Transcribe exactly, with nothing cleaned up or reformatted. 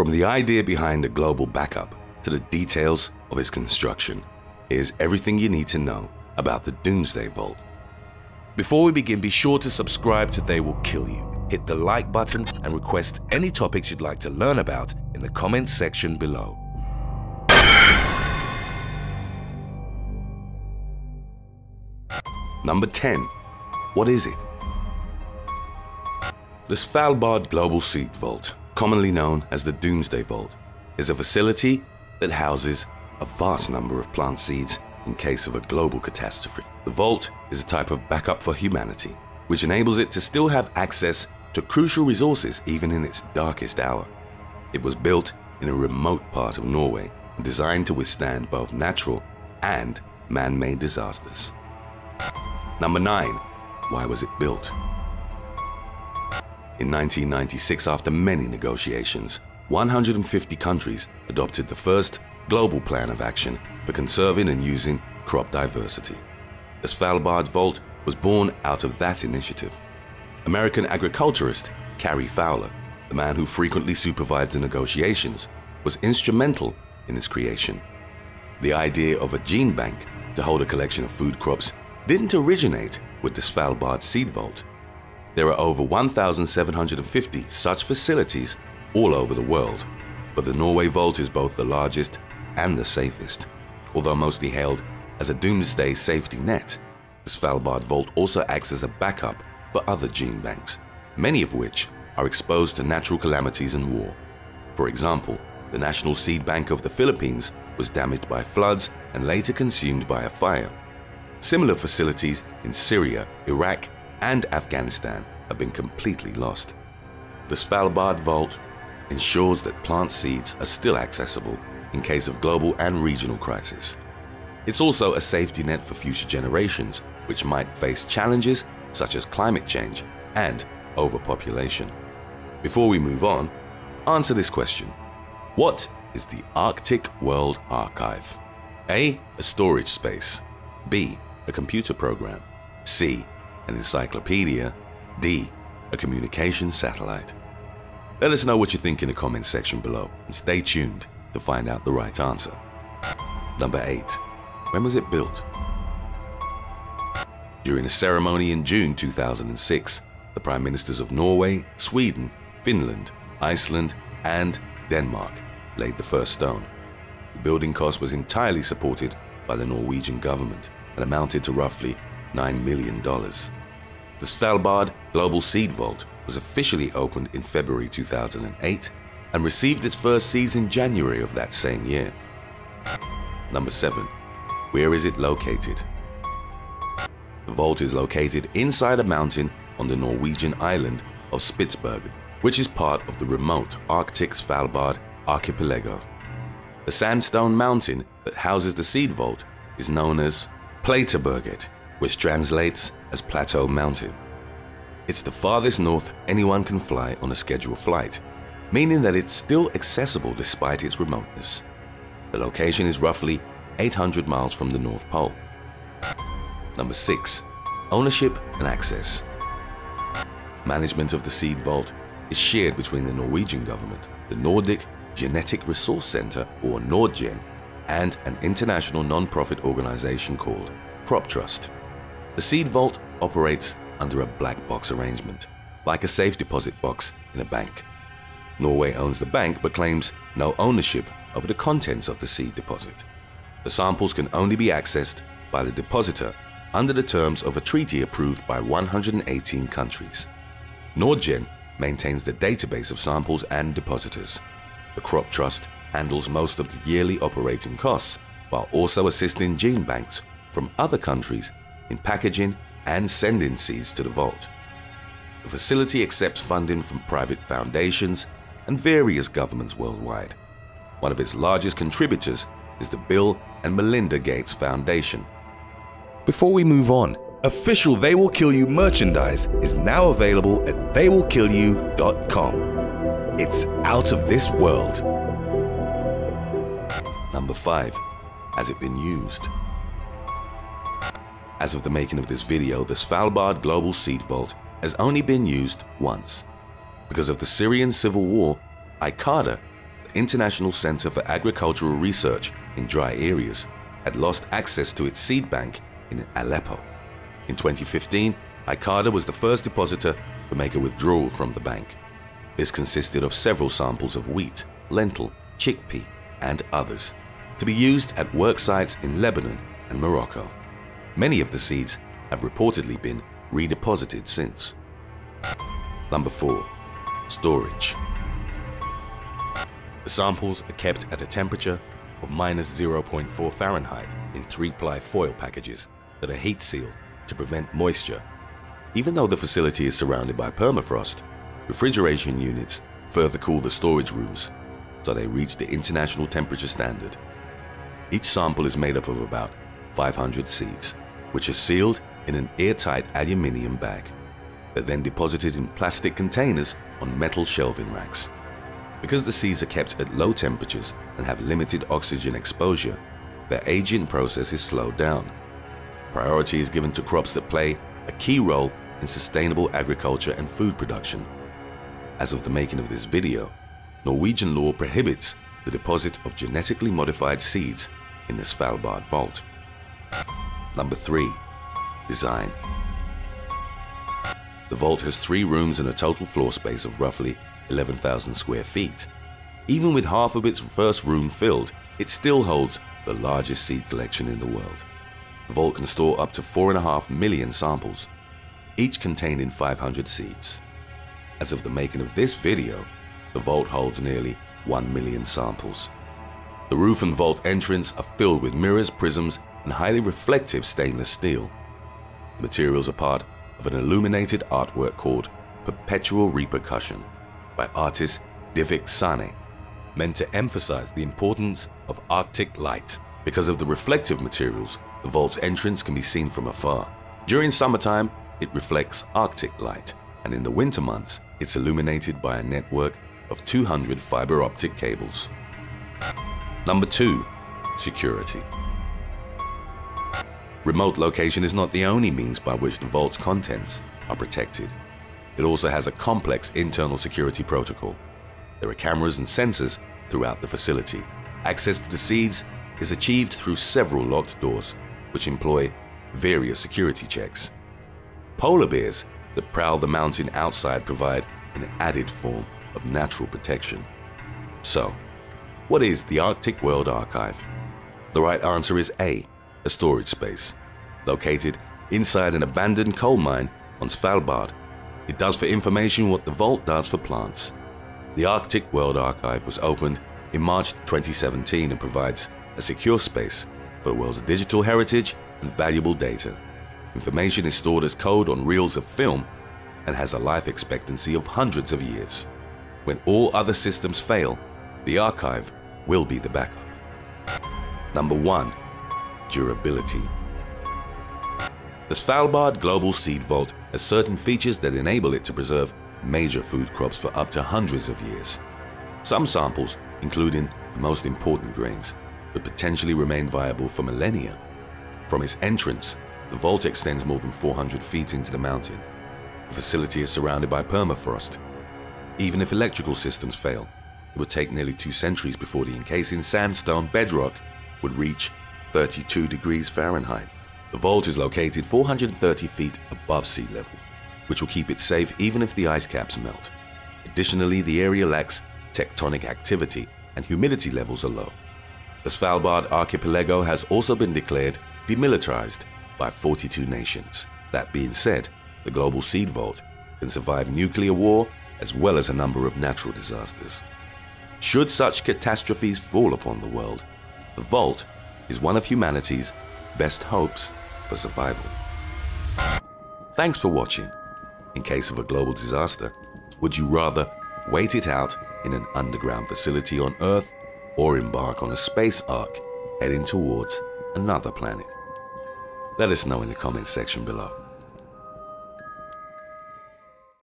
From the idea behind the global backup to the details of its construction, here's everything you need to know about the Doomsday Vault. Before we begin, be sure to subscribe to They Will Kill You, hit the like button and request any topics you'd like to learn about in the comments section below. Number ten. What is it? The Svalbard Global Seed Vault, commonly known as the Doomsday Vault, is a facility that houses a vast number of plant seeds in case of a global catastrophe. The vault is a type of backup for humanity, which enables it to still have access to crucial resources even in its darkest hour. It was built in a remote part of Norway and designed to withstand both natural and man-made disasters. Number nine. Why was it built? In nineteen ninety-six, after many negotiations, one hundred fifty countries adopted the first global plan of action for conserving and using crop diversity. The Svalbard Vault was born out of that initiative. American agriculturist Cary Fowler, the man who frequently supervised the negotiations, was instrumental in its creation. The idea of a gene bank to hold a collection of food crops didn't originate with the Svalbard Seed Vault. There are over one thousand seven hundred fifty such facilities all over the world, but the Norway Vault is both the largest and the safest. Although mostly hailed as a doomsday safety net, the Svalbard Vault also acts as a backup for other gene banks, many of which are exposed to natural calamities and war. For example, the National Seed Bank of the Philippines was damaged by floods and later consumed by a fire. Similar facilities in Syria, Iraq, and Afghanistan have been completely lost. The Svalbard Vault ensures that plant seeds are still accessible in case of global and regional crisis. It's also a safety net for future generations, which might face challenges such as climate change and overpopulation. Before we move on, answer this question. What is the Arctic World Archive? A. A storage space. B. A computer program. C. An encyclopedia. D. A communication satellite. Let us know what you think in the comments section below and stay tuned to find out the right answer. Number eight. When was it built? During a ceremony in June two thousand six, the Prime Ministers of Norway, Sweden, Finland, Iceland and Denmark laid the first stone. The building cost was entirely supported by the Norwegian government and amounted to roughly nine million dollars. The Svalbard Global Seed Vault was officially opened in February two thousand eight and received its first seeds in January of that same year. Number seven. Where is it located? The vault is located inside a mountain on the Norwegian island of Spitsbergen, which is part of the remote Arctic Svalbard archipelago. The sandstone mountain that houses the seed vault is known as Plåterberget, which translates as Plateau Mountain. It's the farthest north anyone can fly on a scheduled flight, meaning that it's still accessible despite its remoteness. The location is roughly eight hundred miles from the North Pole. Number six. Ownership and access. Management of the seed vault is shared between the Norwegian government, the Nordic Genetic Resource Center or NordGen, and an international non-profit organization called CropTrust. The seed vault operates under a black box arrangement, like a safe deposit box in a bank. Norway owns the bank but claims no ownership over the contents of the seed deposit. The samples can only be accessed by the depositor under the terms of a treaty approved by one hundred eighteen countries. NordGen maintains the database of samples and depositors. The CropTrust handles most of the yearly operating costs while also assisting gene banks from other countries in packaging and sending seeds to the vault. The facility accepts funding from private foundations and various governments worldwide. One of its largest contributors is the Bill and Melinda Gates Foundation. Before we move on, official They Will Kill You merchandise is now available at they will kill you dot com. It's out of this world. Number five. Has it been used? As of the making of this video, the Svalbard Global Seed Vault has only been used once. Because of the Syrian civil war, ICARDA International Center for Agricultural Research in Dry Areas had lost access to its seed bank in Aleppo. In twenty fifteen, ICARDA was the first depositor to make a withdrawal from the bank. This consisted of several samples of wheat, lentil, chickpea, and others, to be used at work sites in Lebanon and Morocco. Many of the seeds have reportedly been redeposited since. Number four. Storage. The samples are kept at a temperature of minus zero point four Fahrenheit in three-ply foil packages that are heat-sealed to prevent moisture. Even though the facility is surrounded by permafrost, refrigeration units further cool the storage rooms so they reach the international temperature standard. Each sample is made up of about five hundred seeds, which are sealed in an airtight aluminium bag. They're then deposited in plastic containers on metal shelving racks. Because the seeds are kept at low temperatures and have limited oxygen exposure, their aging process is slowed down. Priority is given to crops that play a key role in sustainable agriculture and food production. As of the making of this video, Norwegian law prohibits the deposit of genetically modified seeds in the Svalbard Vault. Number three. Design. The vault has three rooms and a total floor space of roughly eleven thousand square feet. Even with half of its first room filled, it still holds the largest seed collection in the world. The vault can store up to four and a half million samples, each containing five hundred seeds. As of the making of this video, the vault holds nearly one million samples. The roof and vault entrance are filled with mirrors, prisms, and highly reflective stainless steel. The materials are part of an illuminated artwork called Perpetual Repercussion by artist Divik Sane, meant to emphasize the importance of Arctic light. Because of the reflective materials, the vault's entrance can be seen from afar. During summertime, it reflects Arctic light, and in the winter months, it's illuminated by a network of two hundred fiber optic cables. Number two. Security. Remote location is not the only means by which the vault's contents are protected. It also has a complex internal security protocol. There are cameras and sensors throughout the facility. Access to the seeds is achieved through several locked doors, which employ various security checks. Polar bears that prowl the mountain outside provide an added form of natural protection. So, what is the Arctic World Archive? The right answer is A, a storage space. Located inside an abandoned coal mine on Svalbard, it does for information what the vault does for plants. The Arctic World Archive was opened in March twenty seventeen and provides a secure space for the world's digital heritage and valuable data. Information is stored as code on reels of film and has a life expectancy of hundreds of years. When all other systems fail, the archive will be the backup. Number one. Durability. The Svalbard Global Seed Vault has certain features that enable it to preserve major food crops for up to hundreds of years. Some samples, including the most important grains, could potentially remain viable for millennia. From its entrance, the vault extends more than four hundred feet into the mountain. The facility is surrounded by permafrost. Even if electrical systems fail, it would take nearly two centuries before the encasing sandstone bedrock would reach thirty-two degrees Fahrenheit. The vault is located four hundred thirty feet above sea level, which will keep it safe even if the ice caps melt. Additionally, the area lacks tectonic activity and humidity levels are low. The Svalbard archipelago has also been declared demilitarized by forty-two nations. That being said, the Global Seed Vault can survive nuclear war as well as a number of natural disasters. Should such catastrophes fall upon the world, the vault is one of humanity's best hopes for survival. Thanks for watching. In case of a global disaster, would you rather wait it out in an underground facility on Earth or embark on a space arc heading towards another planet? Let us know in the comments section below.